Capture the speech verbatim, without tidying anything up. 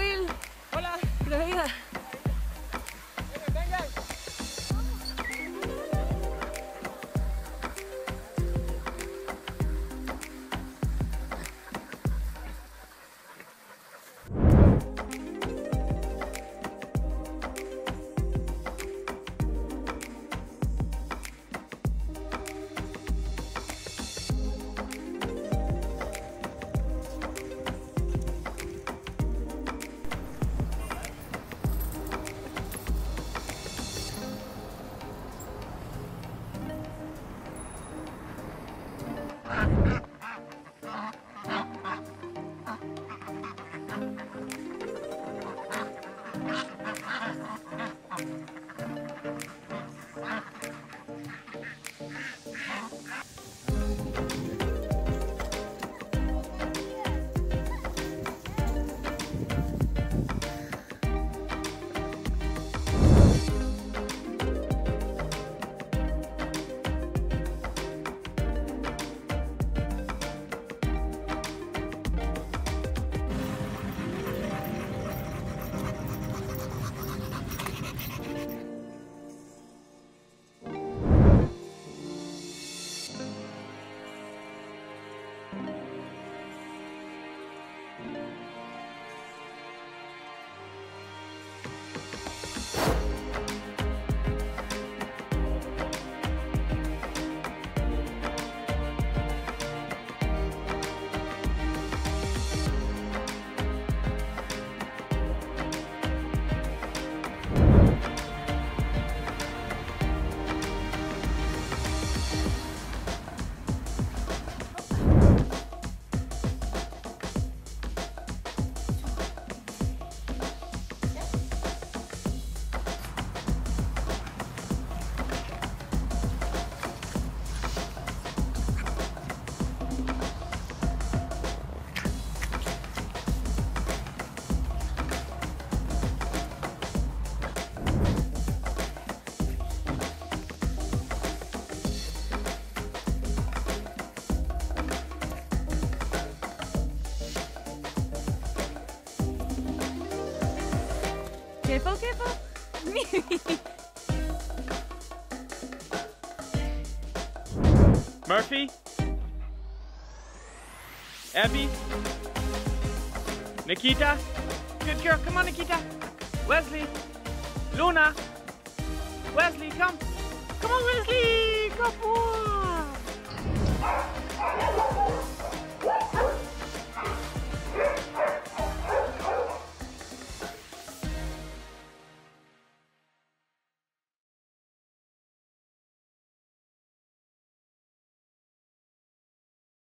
Will. Hola. Prohibida. Vengan. Careful, careful. Murphy, Abby, Nikita, good girl, come on Nikita, Wesley, Luna, Wesley, come, come on Wesley, come on.